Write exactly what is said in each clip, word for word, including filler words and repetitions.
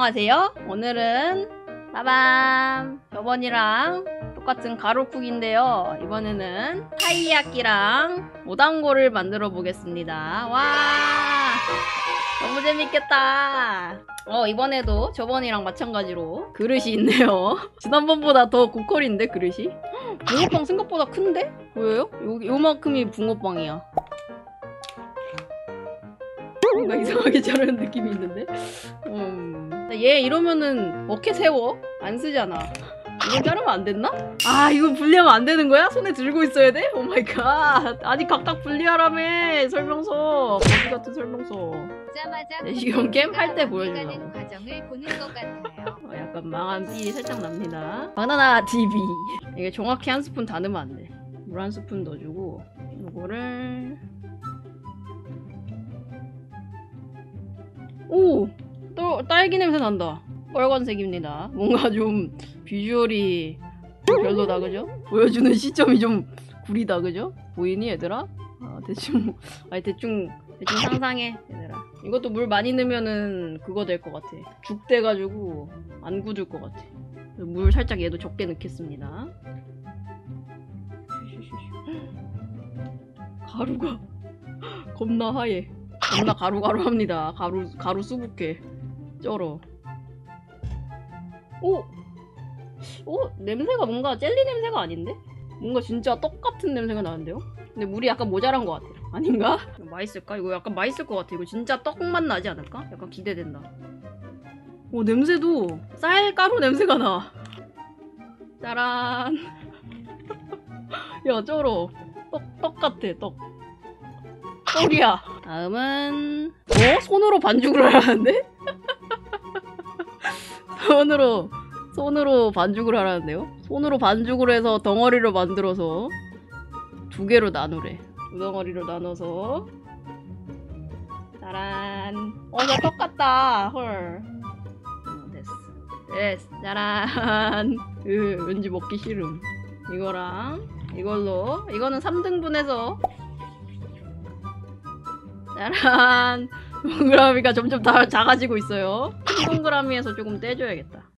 안녕하세요. 오늘은 빠밤, 저번이랑 똑같은 가루쿡인데요, 이번에는 타이야끼랑 오단고를 만들어 보겠습니다. 와, 너무 재밌겠다. 어, 이번에도 저번이랑 마찬가지로 그릇이 있네요. 지난번보다 더 고퀄인데 그릇이? 붕어빵 생각보다 큰데? 보여요? 요, 요만큼이 붕어빵이야. 뭔가 이상하게 자르는 느낌이 있는데? 음... 얘 이러면은 어깨 세워? 안 쓰잖아. 이거 자르면 안 됐나? 아, 이거 분리하면 안 되는 거야? 손에 들고 있어야 돼? 오 마이 갓. 아니, 각각 분리하라며. 설명서. 거지 같은 설명서. 내시경 게임 할 때 보여주려고. 과정을 보는 것 같아요. 어, 약간 망한 삘이 살짝 납니다. 바나나 티비. 이게 정확히 한 스푼 다 넣으면 안 돼. 물 한 스푼 넣어주고, 요거를. 오! 또 딸기 냄새 난다. 빨간색입니다. 뭔가 좀 비주얼이 별로다, 그죠? 보여주는 시점이 좀 구리다, 그죠? 보이니, 얘들아? 아, 대충, 아니, 대충, 대충 상상해, 얘들아. 이것도 물 많이 넣으면은 그거 될 것 같아. 죽 돼가지고 안 굳을 것 같아. 물 살짝 얘도 적게 넣겠습니다. 가루가 겁나 하얘. 겁나 가루가루 합니다. 가루, 가루 수북해. 쩔어. 오! 오! 냄새가 뭔가 젤리 냄새가 아닌데? 뭔가 진짜 떡 같은 냄새가 나는데요? 근데 물이 약간 모자란 것 같아요. 아닌가? 맛있을까? 이거 약간 맛있을 것 같아. 이거 진짜 떡맛 나지 않을까? 약간 기대된다. 오, 냄새도 쌀가루 냄새가 나. 짜란. 야, 쩔어. 떡, 떡 같아, 떡. 떡이야. 다음은 어? 손으로 반죽을 하라는데? 손으로 손으로 반죽을 하라는데요? 손으로 반죽을 해서 덩어리를 만들어서 두 개로 나누래. 두 덩어리로 나눠서 짜란. 어, 나 떡 같다. 헐. 어, 됐어. 됐어. 짜란. 으, 왠지 먹기 싫음. 이거랑 이걸로, 이거는 삼 등분해서 짜란! 동그라미가 점점 다 작아지고 있어요. 큰 동그라미에서 조금 떼줘야겠다.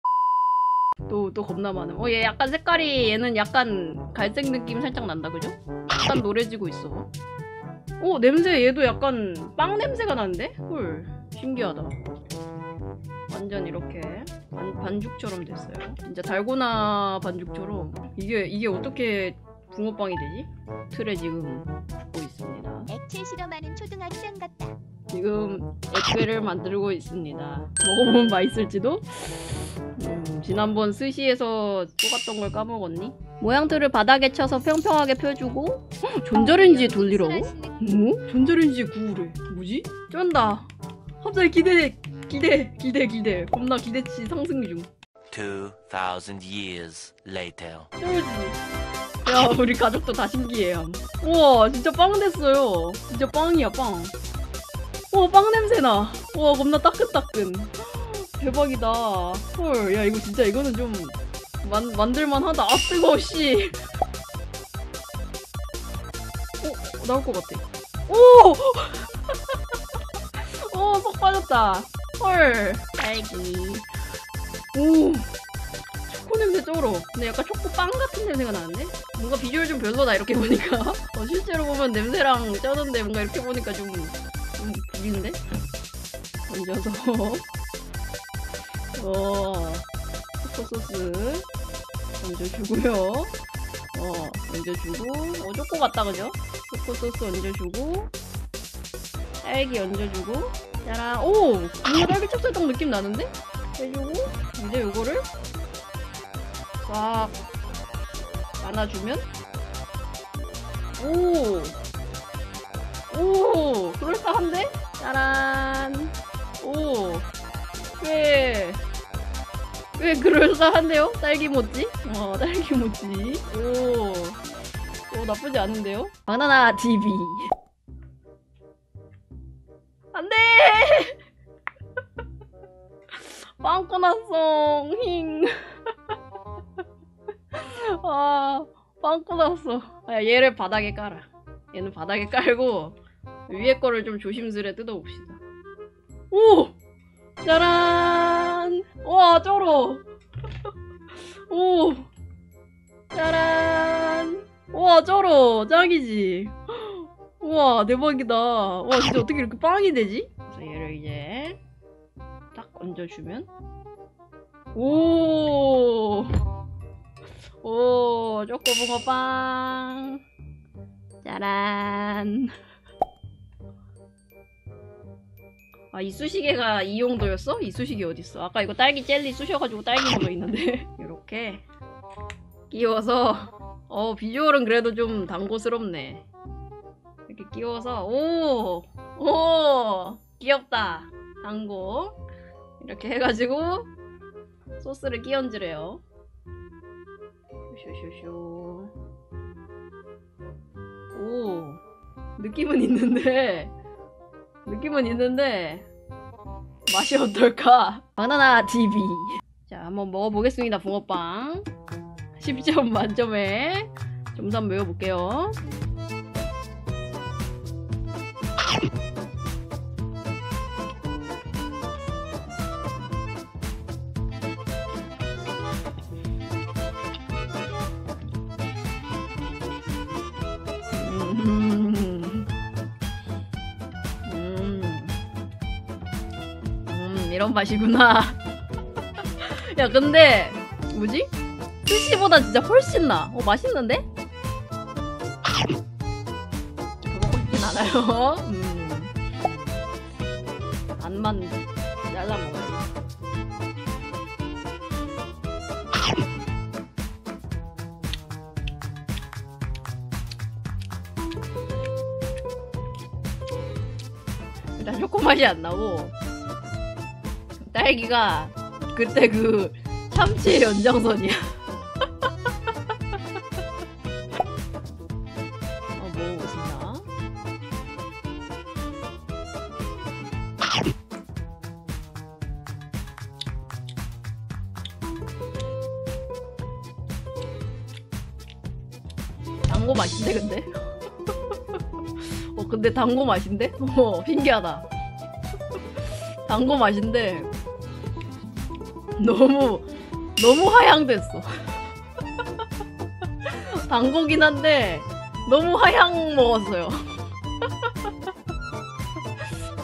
또, 또 겁나 많음. 어, 얘 약간 색깔이, 얘는 약간 갈색 느낌 살짝 난다, 그죠? 약간 노래지고 있어. 오, 냄새, 얘도 약간 빵 냄새가 나는데? 헐, 신기하다. 완전 이렇게 반, 반죽처럼 됐어요. 진짜 달고나 반죽처럼. 이게, 이게 어떻게 붕어빵이 되지? 틀에 지금 붓고 있습니다. 액체 실험하는 초등학생 같다. 지금 액체를 만들고 있습니다. 먹어보면 맛있을지도? 음, 지난번 스시에서 속았던 걸 까먹었니? 모양틀을 바닥에 쳐서 평평하게 펴주고, 헉, 전자레인지에 돌리라고? 뭐? 전자레인지에 구우래. 뭐지? 쩐다. 갑자기 기대, 기대, 기대, 기대. 겁나 기대치 상승 중. 이천 years later. 쩔지. 야, 우리 가족도 다 신기해요. 우와, 진짜 빵 됐어요. 진짜 빵이야, 빵. 우와, 빵 냄새나. 우와, 겁나 따끈따끈. 대박이다. 헐, 야, 이거 진짜, 이거는 좀 만, 만들만하다. 아, 뜨거워, 씨. 오, 나올 것 같아. 오! 오, 속 빠졌다. 헐. 딸기. 오. 초코 냄새 쩔어. 근데 약간 초코빵 같은 냄새가 나는데? 뭔가 비주얼 좀 별로다, 이렇게 보니까. 어, 실제로 보면 냄새랑 쩌는데 뭔가 이렇게 보니까 좀, 좀 구린데? 얹어서. 어, 초코소스. 얹어주고요. 어, 얹어주고. 어, 초코 같다, 그죠? 초코소스 얹어주고. 딸기 얹어주고. 짜란. 오! 뭔가 딸기 찹쌀떡 느낌 나는데? 해주고. 이제 요거를. 막 안아주면? 오! 오! 그럴싸한데? 짜란! 오! 왜? 왜 그럴싸한데요? 딸기 모찌? 어, 딸기 모찌. 오! 오, 나쁘지 않은데요? 바나나 티비. 안 돼! 빵 꺼놨어. 힝. 아, 빵 꺼놨어. 야, 얘를 바닥에 깔아. 얘는 바닥에 깔고 위에 거를 좀 조심스레 뜯어봅시다. 오! 짜란! 우와 쩔어. 오 짜란. 우와 쩔어. 짱이지. 우와 대박이다. 와 진짜 어떻게 이렇게 빵이 되지? 그래서 얘를 이제 딱 얹어주면 오! 오, 쪼꼬붕어빵! 짜란! 아, 이 수시개가 이 용도였어? 이 수시개 어딨어? 아까 이거 딸기 젤리 쑤셔가지고 딸기 먹어있는데. 이렇게 끼워서, 어, 비주얼은 그래도 좀 단고스럽네. 이렇게 끼워서, 오! 오! 귀엽다! 단고. 이렇게 해가지고, 소스를 끼얹으래요. 쇼쇼쇼. 오, 느낌은 있는데 느낌은 있는데 맛이 어떨까? 바나나 티비. 자, 한번 먹어보겠습니다. 붕어빵 십 점 만점에 점수 한번 매겨볼게요. 음. 음. 음, 이런 맛이구나. 야, 근데 뭐지? 스시보다 진짜 훨씬 나. 어, 맛있는데? 먹고 싶진 않아요. 음. 안 맞는데. 잘라 먹어요. 일단 초코 맛이 안 나고 딸기가 그때 그 참치의 연장선이야. 어, 먹어보겠습니다. 단고 맛인데 근데? 근데 단고 맛인데? 어, 신기하다. 단고 맛인데 너무 너무 하향됐어. 단고긴 한데 너무 하향 먹었어요.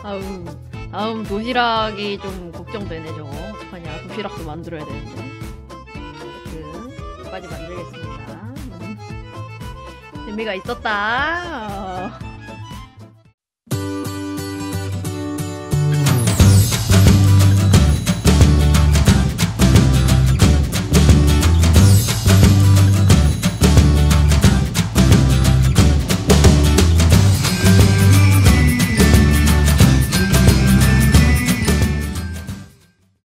다음 다음 도시락이 좀 걱정되네. 저거 어떡하냐. 도시락도 만들어야 되는데. 여기까지 만들겠습니다. 재미가 있었다.